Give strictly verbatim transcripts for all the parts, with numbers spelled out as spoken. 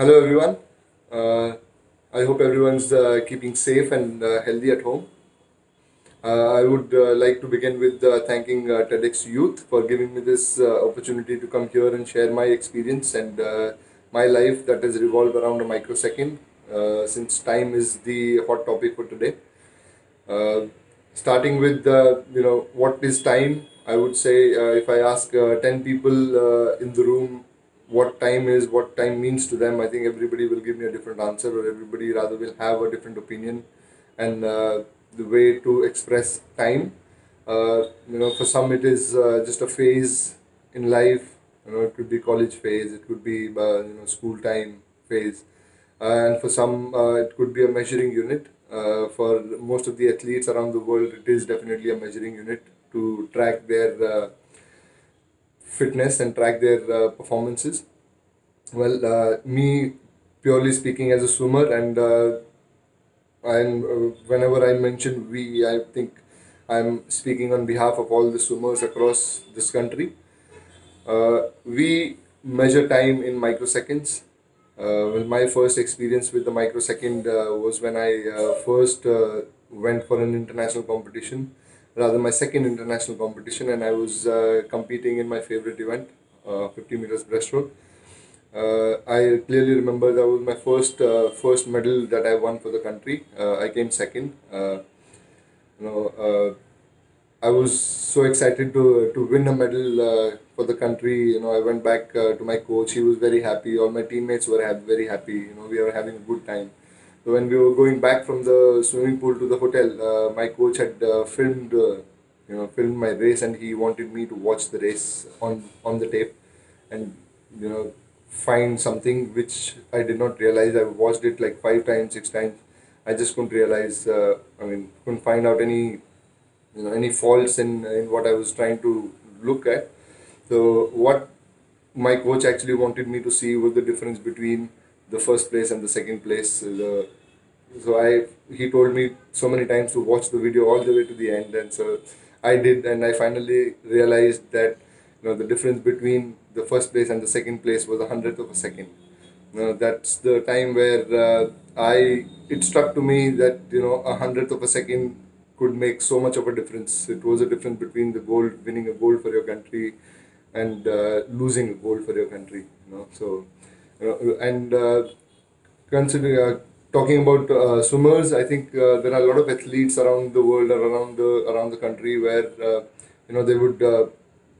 Hello everyone, uh, I hope everyone's uh, keeping safe and uh, healthy at home. Uh, I would uh, like to begin with uh, thanking uh, TEDx Youth for giving me this uh, opportunity to come here and share my experience and uh, my life that has revolved around a microsecond uh, since time is the hot topic for today. Uh, starting with, uh, you know, what is time? I would say uh, if I ask uh, ten people uh, in the room what time is, what time means to them, I think everybody will give me a different answer, or everybody rather will have a different opinion and uh, the way to express time. Uh, you know, for some it is uh, just a phase in life. You know, it could be college phase, it could be uh, you know, school time phase, uh, and for some uh, it could be a measuring unit. Uh, for most of the athletes around the world, it is definitely a measuring unit to track their uh, fitness and track their uh, performances. Well, uh, me purely speaking as a swimmer, and uh, I'm, uh, whenever I mention we, I think I'm speaking on behalf of all the swimmers across this country. Uh, we measure time in microseconds. Uh, well, my first experience with the microsecond uh, was when I uh, first uh, went for an international competition. Rather, my second international competition, and I was uh, competing in my favorite event, uh, fifty meters breaststroke. Uh, I clearly remember that was my first uh, first medal that I won for the country. Uh, I came second. Uh, you know, uh, I was so excited to to win a medal uh, for the country. You know, I went back uh, to my coach. He was very happy. All my teammates were ha very happy. You know, we were having a good time. So when we were going back from the swimming pool to the hotel, uh, my coach had uh, filmed, uh, you know, filmed my race, and he wanted me to watch the race on on the tape, and you know, find something which I did not realize. I watched it like five times, six times. I just couldn't realize. Uh, I mean, couldn't find out any, you know, any faults in in what I was trying to look at. So what my coach actually wanted me to see was the difference between the first place and the second place. The, so I, he told me so many times to watch the video all the way to the end, and so I did, and I finally realized that, you know, the difference between the first place and the second place was a hundredth of a second. You know, that's the time where uh, I, it struck to me that, you know, a hundredth of a second could make so much of a difference. It was a difference between the gold, winning a gold for your country, and uh, losing a gold for your country. You know, so. Uh, and uh, considering uh, talking about uh, swimmers, I think uh, there are a lot of athletes around the world or around the around the country where uh, you know, they would uh,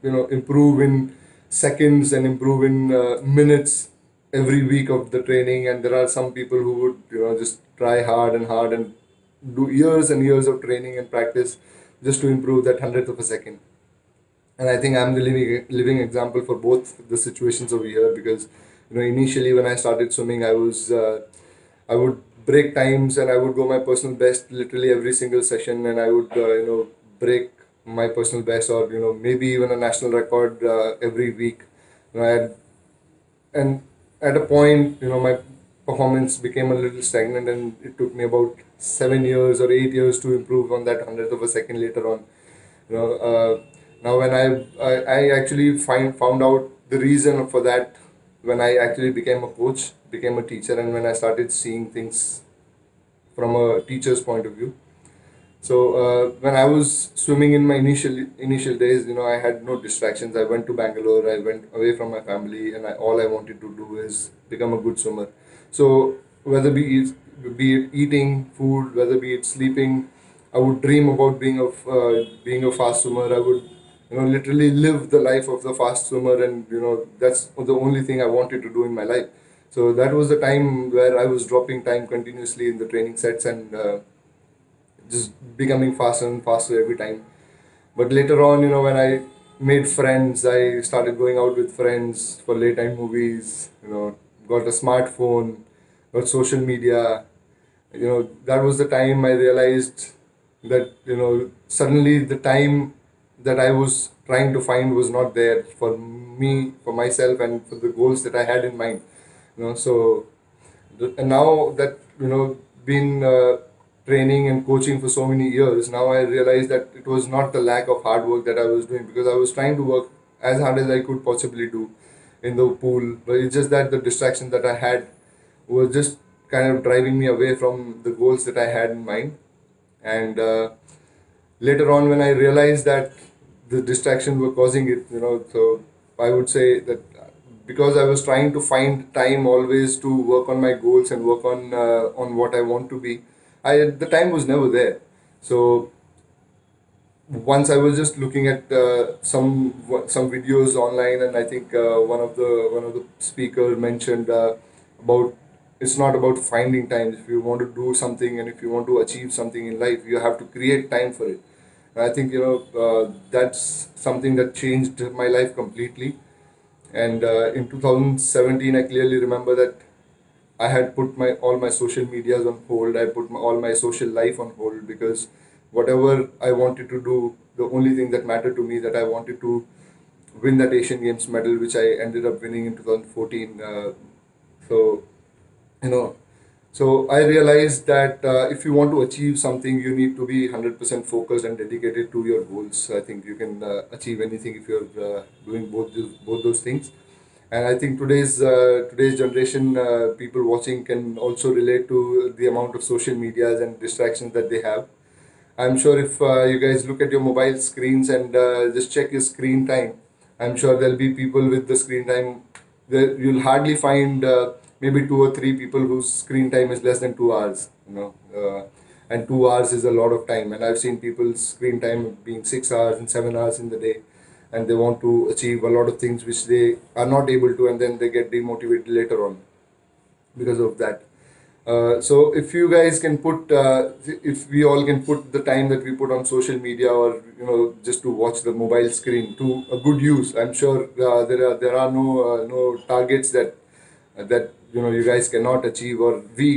you know, improve in seconds and improve in uh, minutes every week of the training, and there are some people who would, you know, just try hard and hard and do years and years of training and practice just to improve that hundredth of a second. And I think I'm the living living example for both the situations over here, because you know, initially when I started swimming, I was, uh, I would break times and I would go my personal best literally every single session, and I would, uh, you know, break my personal best, or, you know, maybe even a national record uh, every week. You know, I had, and at a point, you know, my performance became a little stagnant, and it took me about seven years or eight years to improve on that hundredth of a second later on. You know, uh, now when I, I, I actually find, found out the reason for that when I actually became a coach, became a teacher, and when I started seeing things from a teacher's point of view. So uh, when I was swimming in my initial initial days, you know, I had no distractions. I went to Bangalore, I went away from my family, and I, all I wanted to do is become a good swimmer. So whether be it, be it eating food, whether be it sleeping, I would dream about being a uh, being a fast swimmer. I would, you know, literally live the life of the fast swimmer, and you know, that's the only thing I wanted to do in my life. So that was the time where I was dropping time continuously in the training sets, and uh, just becoming faster and faster every time. But later on, you know, when I made friends, I started going out with friends for late night movies, you know, got a smartphone, got social media. You know, that was the time I realized that, you know, suddenly the time that I was trying to find was not there for me, for myself, and for the goals that I had in mind. You know, so and now that, you know, been uh, training and coaching for so many years, now I realized that it was not the lack of hard work that I was doing, because I was trying to work as hard as I could possibly do in the pool, but it's just that the distraction that I had was just kind of driving me away from the goals that I had in mind. And uh, later on, when I realized that the distractions were causing it, you know, so I would say that because I was trying to find time always to work on my goals and work on uh, on what I want to be, I the time was never there. So once I was just looking at uh, some some videos online, and I think uh, one of the one of the speakers mentioned uh, about it's not about finding time. If you want to do something and if you want to achieve something in life, you have to create time for it. And I think you know uh, that's something that changed my life completely. And uh, in two thousand seventeen, I clearly remember that I had put my all my social medias on hold. I put my, all my social life on hold because whatever I wanted to do, the only thing that mattered to me that I wanted to win that Asian Games medal, which I ended up winning in two thousand fourteen. Uh, so, you know, so I realized that uh, if you want to achieve something, you need to be one hundred percent focused and dedicated to your goals. I think you can uh, achieve anything if you're uh, doing both those, both those things. And I think today's uh, today's generation, uh, people watching can also relate to the amount of social medias and distractions that they have. I'm sure if uh, you guys look at your mobile screens and uh, just check your screen time, I'm sure there'll be people with the screen time. There, you'll hardly find uh, maybe two or three people whose screen time is less than two hours. You know, uh, and two hours is a lot of time. And I've seen people's screen time being six hours and seven hours in the day, and they want to achieve a lot of things which they are not able to, and then they get demotivated later on because of that. Uh, so if you guys can put, uh, if we all can put the time that we put on social media or, you know, just to watch the mobile screen to a good use, I'm sure uh, there are there are no uh, no targets that uh, that you know you guys cannot achieve or we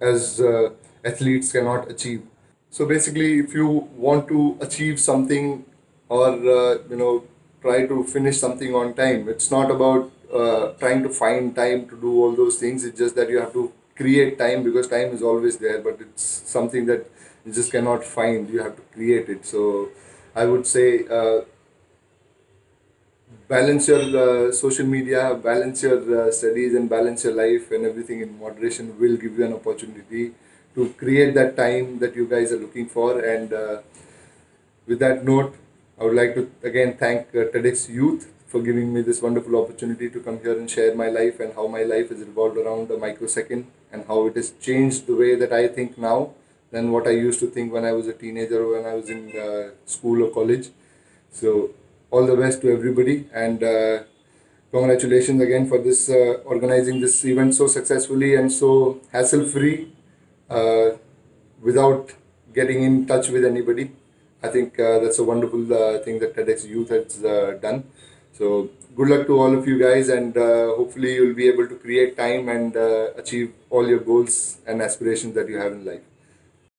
as uh, athletes cannot achieve. So basically, if you want to achieve something or uh, you know try to finish something on time, it's not about uh, trying to find time to do all those things. It's just that you have to create time, because time is always there, but it's something that you just cannot find. You have to create it. So I would say uh, balance your uh, social media, balance your uh, studies, and balance your life, and everything in moderation will give you an opportunity to create that time that you guys are looking for. And uh, with that note, I would like to again thank uh, TEDx Youth for giving me this wonderful opportunity to come here and share my life and how my life has revolved around a microsecond and how it has changed the way that I think now than what I used to think when I was a teenager or when I was in uh, school or college. So all the best to everybody, and uh, congratulations again for this uh, organizing this event so successfully and so hassle-free uh, without getting in touch with anybody. I think uh, that's a wonderful uh, thing that TEDx Youth has uh, done. So good luck to all of you guys, and uh, hopefully you'll be able to create time and uh, achieve all your goals and aspirations that you have in life.